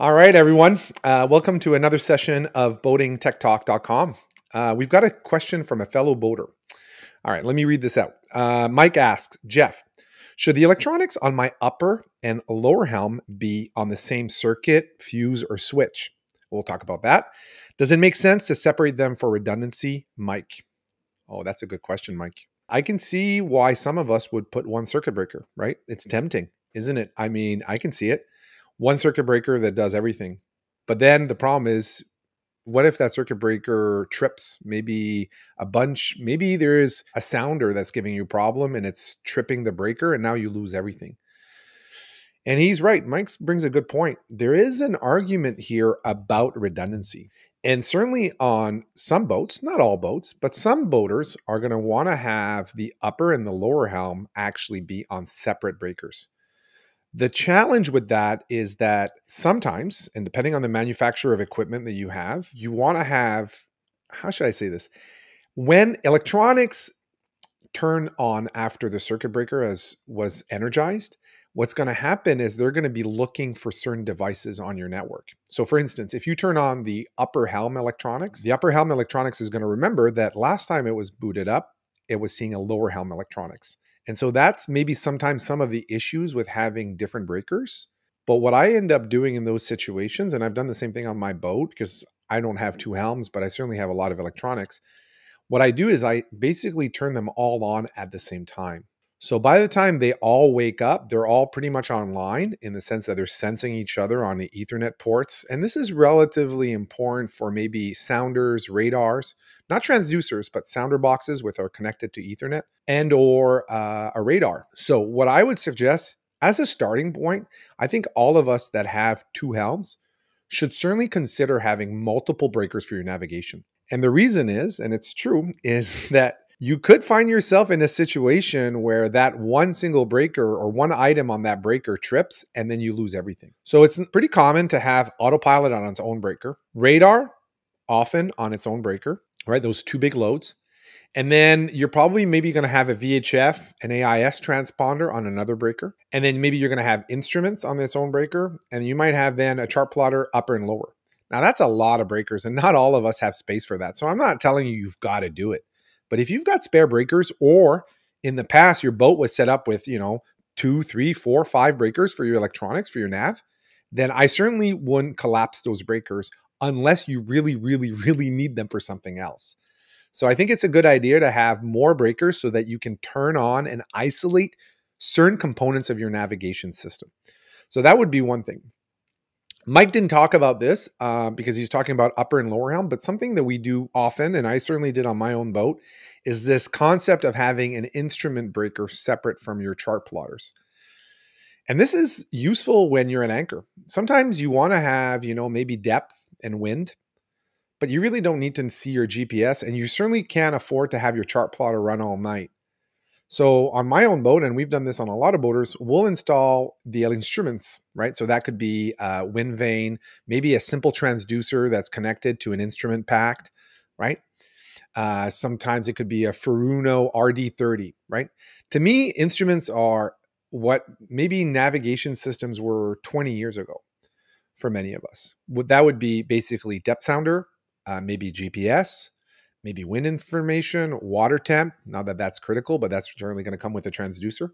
All right, everyone. Welcome to another session of boatingtechtalk.com. We've got a question from a fellow boater. All right, let me read this out. Mike asks, Jeff, should the electronics on my upper and lower helm be on the same circuit, fuse, or switch? We'll talk about that. Does it make sense to separate them for redundancy, Mike? Oh, that's a good question, Mike. I can see why some of us would put one circuit breaker, right? It's tempting, isn't it? I mean, I can see it. One circuit breaker that does everything. But then the problem is, what if that circuit breaker trips? Maybe a bunch, maybe there is a sounder that's giving you a problem and it's tripping the breaker and now you lose everything. And he's right. Mike brings a good point. There is an argument here about redundancy. And certainly on some boats, not all boats, but some boaters are going to want to have the upper and the lower helm actually be on separate breakers. The challenge with that is that sometimes, and depending on the manufacturer of equipment that you have, you want to have, how should I say this? When electronics turn on after the circuit breaker was energized, what's going to happen is they're going to be looking for certain devices on your network. So for instance, if you turn on the upper helm electronics, the upper helm electronics is going to remember that last time it was booted up, it was seeing a lower helm electronics. And so that's maybe sometimes some of the issues with having different breakers. But what I end up doing in those situations, and I've done the same thing on my boat because I don't have two helms, but I certainly have a lot of electronics. What I do is I basically turn them all on at the same time. So by the time they all wake up, they're all pretty much online in the sense that they're sensing each other on the Ethernet ports. And this is relatively important for maybe sounders, radars, not transducers, but sounder boxes which are connected to Ethernet and or a radar. So what I would suggest as a starting point, I think all of us that have two helms should certainly consider having multiple breakers for your navigation. And the reason is, and it's true, is that you could find yourself in a situation where that one single breaker or one item on that breaker trips and then you lose everything. So it's pretty common to have autopilot on its own breaker, radar often on its own breaker, right? Those two big loads. And then you're probably maybe going to have a VHF, an AIS transponder on another breaker. And then maybe you're going to have instruments on its own breaker. And you might have then a chart plotter upper and lower. Now that's a lot of breakers and not all of us have space for that. So I'm not telling you you've got to do it. But if you've got spare breakers or in the past, your boat was set up with, you know, 2, 3, 4, 5 breakers for your electronics, for your nav, then I certainly wouldn't collapse those breakers unless you really, really, really need them for something else. So I think it's a good idea to have more breakers so that you can turn on and isolate certain components of your navigation system. So that would be one thing. Mike didn't talk about this because he's talking about upper and lower helm, but something that we do often, and I certainly did on my own boat, is this concept of having an instrument breaker separate from your chart plotters. And this is useful when you're an anchor. Sometimes you want to have, you know, maybe depth and wind, but you really don't need to see your GPS, and you certainly can't afford to have your chart plotter run all night. So on my own boat, and we've done this on a lot of boaters, we'll install the instruments, right? So that could be a wind vane, maybe a simple transducer that's connected to an instrument pack, right? Sometimes it could be a Furuno RD30, right? To me, instruments are what maybe navigation systems were 20 years ago for many of us. That would be basically depth sounder, maybe GPS, maybe wind information, water temp, not that that's critical, but that's generally going to come with a transducer.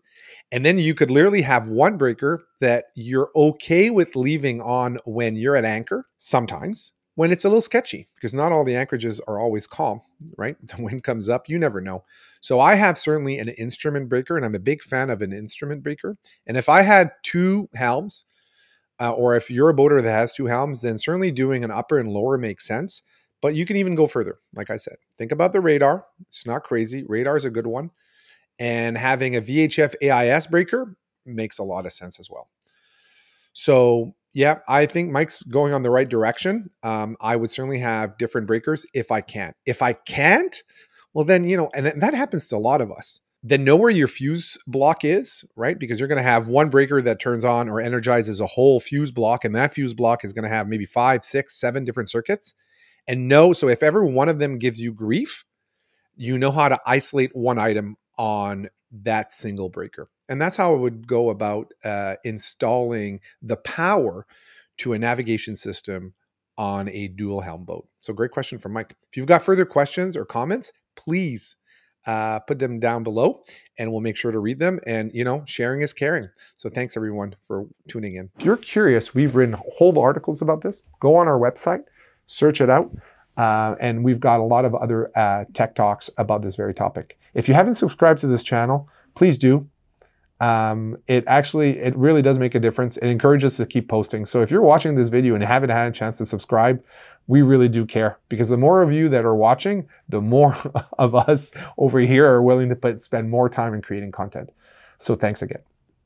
And then you could literally have one breaker that you're okay with leaving on when you're at anchor, sometimes when it's a little sketchy, because not all the anchorages are always calm, right? The wind comes up, you never know. So I have certainly an instrument breaker, and I'm a big fan of an instrument breaker. And if I had two helms, or if you're a boater that has two helms, then certainly doing an upper and lower makes sense. But you can even go further. Like I said, think about the radar. It's not crazy. Radar is a good one. And having a VHF AIS breaker makes a lot of sense as well. So yeah, I think Mike's going on the right direction. I would certainly have different breakers if I can. If I can't, well then, you know, and that happens to a lot of us. Then know where your fuse block is, right? Because you're going to have one breaker that turns on or energizes a whole fuse block. And that fuse block is going to have maybe 5, 6, 7 different circuits. And know, so if every one of them gives you grief, you know how to isolate one item on that single breaker. And that's how I would go about installing the power to a navigation system on a dual helm boat? So great question from Mike. If you've got further questions or comments, please put them down below and we'll make sure to read them. And you know, sharing is caring. So thanks everyone for tuning in. If you're curious, we've written whole articles about this. Go on our website, search it out. And we've got a lot of other tech talks about this very topic. If you haven't subscribed to this channel, please do. It really does make a difference. It encourages us to keep posting. So if you're watching this video and haven't had a chance to subscribe, we really do care, because the more of you that are watching, the more of us over here are willing to spend more time in creating content. So thanks again.